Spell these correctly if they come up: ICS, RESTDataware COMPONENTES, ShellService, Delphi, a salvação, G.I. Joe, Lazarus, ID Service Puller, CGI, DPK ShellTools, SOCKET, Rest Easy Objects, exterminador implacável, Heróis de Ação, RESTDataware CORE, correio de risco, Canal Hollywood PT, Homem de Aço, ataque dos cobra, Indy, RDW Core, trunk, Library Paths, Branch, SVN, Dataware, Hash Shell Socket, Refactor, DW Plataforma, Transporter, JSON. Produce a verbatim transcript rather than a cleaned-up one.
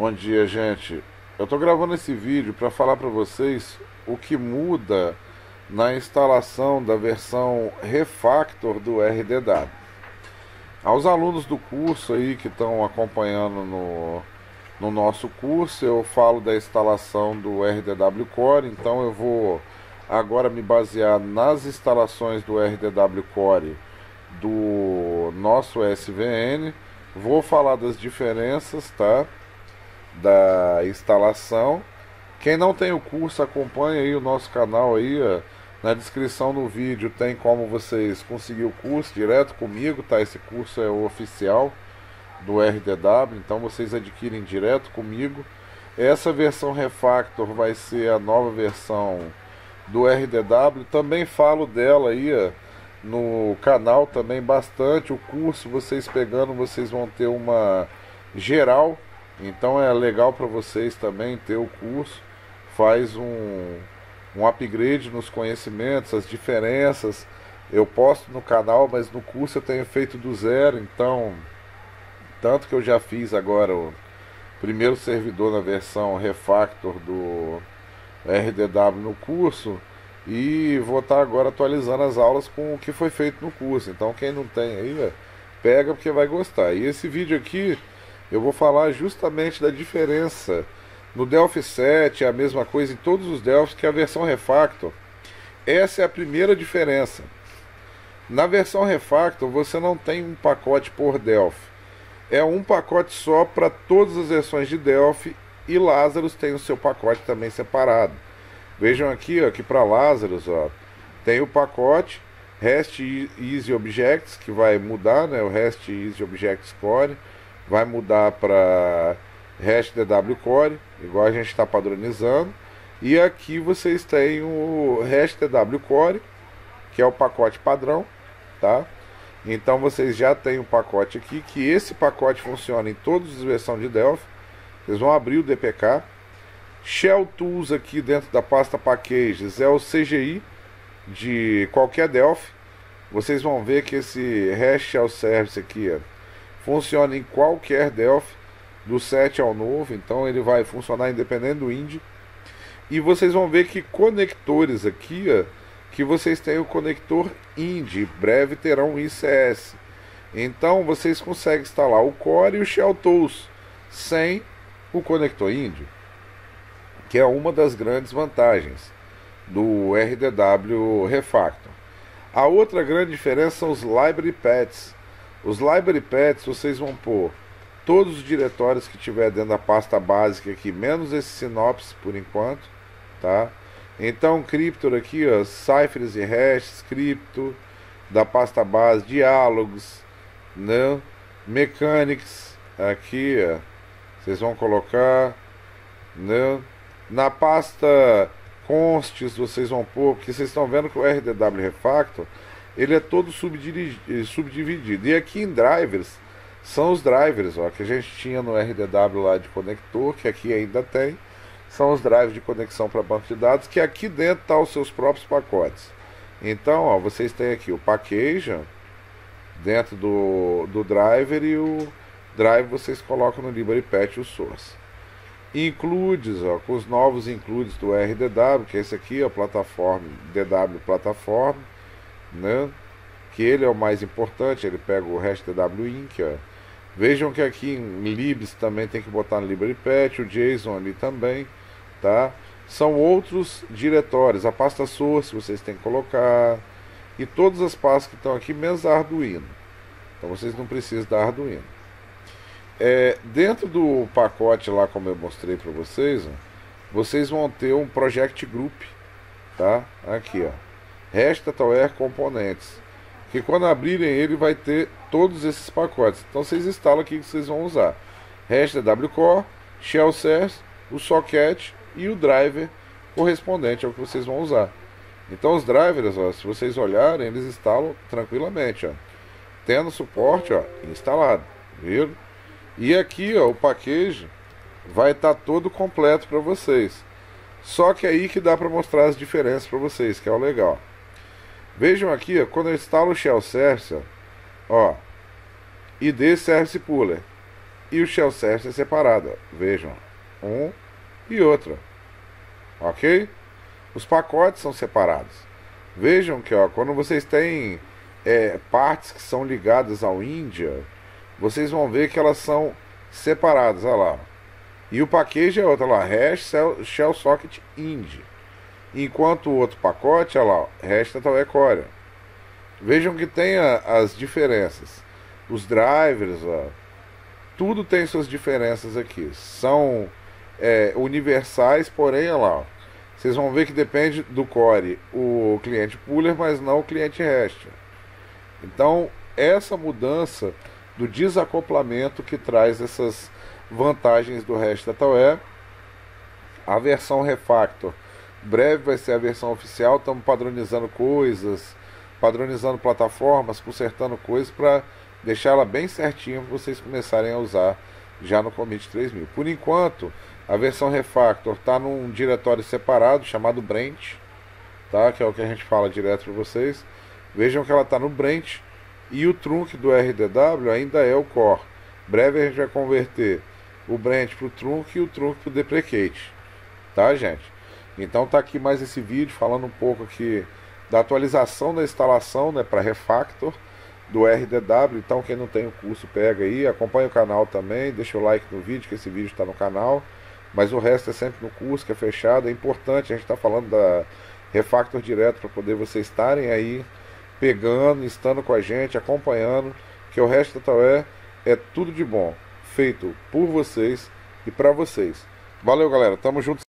Bom dia, gente. Eu estou gravando esse vídeo para falar para vocês o que muda na instalação da versão Refactor do R D W. Aos alunos do curso aí que estão acompanhando no, no nosso curso, eu falo da instalação do R D W Core, então eu vou agora me basear nas instalações do R D W Core do nosso S V N. Vou falar das diferenças, tá? Da instalação. Quem não tem o curso, acompanha aí o nosso canal aí, ó. Na descrição do vídeo tem como vocês conseguir o curso direto comigo, tá? Esse curso é o oficial do R D W, então vocês adquirem direto comigo. Essa versão Refactor vai ser a nova versão do R D W. Também falo dela aí, ó, no canal também bastante. O curso, vocês pegando, vocês vão ter uma geral. Então é legal para vocês também ter o curso, faz um, um upgrade nos conhecimentos, as diferenças. Eu posto no canal, mas no curso eu tenho feito do zero, então... Tanto que eu já fiz agora o primeiro servidor na versão Refactor do R D W no curso, e vou estar agora atualizando as aulas com o que foi feito no curso. Então quem não tem aí, pega porque vai gostar. E esse vídeo aqui... eu vou falar justamente da diferença. No Delphi sete é a mesma coisa em todos os Delphis, que é a versão Refactor. Essa é a primeira diferença. Na versão Refactor você não tem um pacote por Delphi. É um pacote só para todas as versões de Delphi, e Lazarus tem o seu pacote também separado. Vejam aqui, ó, que para Lazarus, ó, tem o pacote Rest Easy Objects, que vai mudar, né? O Rest Easy Objects Core vai mudar para RESTDataware CORE, igual a gente está padronizando. E aqui vocês têm o RESTDataware CORE, que é o pacote padrão, tá? Então vocês já têm um pacote aqui, que esse pacote funciona em todas as versões de Delphi. Vocês vão abrir o D P K ShellTools aqui dentro da pasta Packages, é o C G I de qualquer Delphi. Vocês vão ver que esse ShellService aqui, ó, funciona em qualquer Delphi, do sete ao novo, então ele vai funcionar independente do Indy. E vocês vão ver que conectores aqui, ó, que vocês têm o conector Indy, breve terão o I C S. Então vocês conseguem instalar o Core e o ShellTools sem o conector Indy, que é uma das grandes vantagens do R D W Refactor. A outra grande diferença são os Library Paths. Os Library Paths vocês vão pôr todos os diretórios que tiver dentro da pasta básica aqui, menos esse sinopse por enquanto, tá? Então, Cryptor aqui, ó, ciphers e hashes, cripto, da pasta base, diálogos, né? Mechanics, aqui, ó, vocês vão colocar, né? Na pasta consts vocês vão pôr, porque vocês estão vendo que o R D W Refactor... ele é todo subdividido. E aqui em drivers, são os drivers, ó, que a gente tinha no R D W lá de conector, que aqui ainda tem. São os drivers de conexão para banco de dados, que aqui dentro tá os seus próprios pacotes. Então, ó, vocês têm aqui o package dentro do, do driver, e o drive vocês colocam no library path o source. Includes, ó, com os novos includes do R D W, que é esse aqui, ó, plataforma, D W Plataforma, né? Que ele é o mais importante. Ele pega o RESTDataware Inc, ó. Vejam que aqui em libs também tem que botar no library path, o JSON ali também, tá? São outros diretórios. A pasta source vocês têm que colocar, e todas as pastas que estão aqui, menos a Arduino. Então vocês não precisam da Arduino. É, dentro do pacote lá, como eu mostrei para vocês, ó, vocês vão ter um project group, tá? Aqui, ó, RESTDataware COMPONENTES, que quando abrirem ele vai ter todos esses pacotes. Então vocês instalam aqui que vocês vão usar RESTDataware CORE, ShellService, o SOCKET e o driver correspondente ao que vocês vão usar. Então os drivers, ó, se vocês olharem, eles instalam tranquilamente, ó, tendo suporte, ó, instalado, viram? E aqui, ó, o package vai estar tá todo completo para vocês. Só que aí que dá para mostrar as diferenças para vocês, que é o legal. Vejam aqui, ó, quando eu instalo o ShellService, ó, ó, I D Service Puller, e o shell service é separada. Vejam, um e outra. Ok? Os pacotes são separados. Vejam que ó, quando vocês têm é, partes que são ligadas ao India, vocês vão ver que elas são separadas. Olha lá. E o package é outra, lá, Hash Shell Socket Indy. Enquanto o outro pacote, olha lá, RESTDataware CORE. Vejam que tem a, as diferenças. Os drivers, ó, tudo tem suas diferenças aqui. São é, universais, porém, olha lá, ó, vocês vão ver que depende do core o cliente puller, mas não o cliente REST. Então, essa mudança do desacoplamento que traz essas vantagens do RESTDataware. A versão Refactor breve vai ser a versão oficial. Estamos padronizando coisas, padronizando plataformas, consertando coisas para deixar ela bem certinha para vocês começarem a usar já no commit três mil. Por enquanto, a versão Refactor está num diretório separado chamado Branch, tá? Que é o que a gente fala direto para vocês. Vejam que ela está no Branch e o trunk do R D W ainda é o Core. Breve a gente vai converter o Branch para o trunk e o trunk para o Deprecate, tá, gente? Então tá aqui mais esse vídeo falando um pouco aqui da atualização da instalação, né, para Refactor do R D W. Então quem não tem o curso pega aí, acompanha o canal também, deixa o like no vídeo, que esse vídeo está no canal, mas o resto é sempre no curso que é fechado. É importante, a gente está falando da Refactor direto para poder vocês estarem aí pegando, estando com a gente, acompanhando, que o RESTDataware é tudo de bom, feito por vocês e para vocês. Valeu, galera, tamo junto.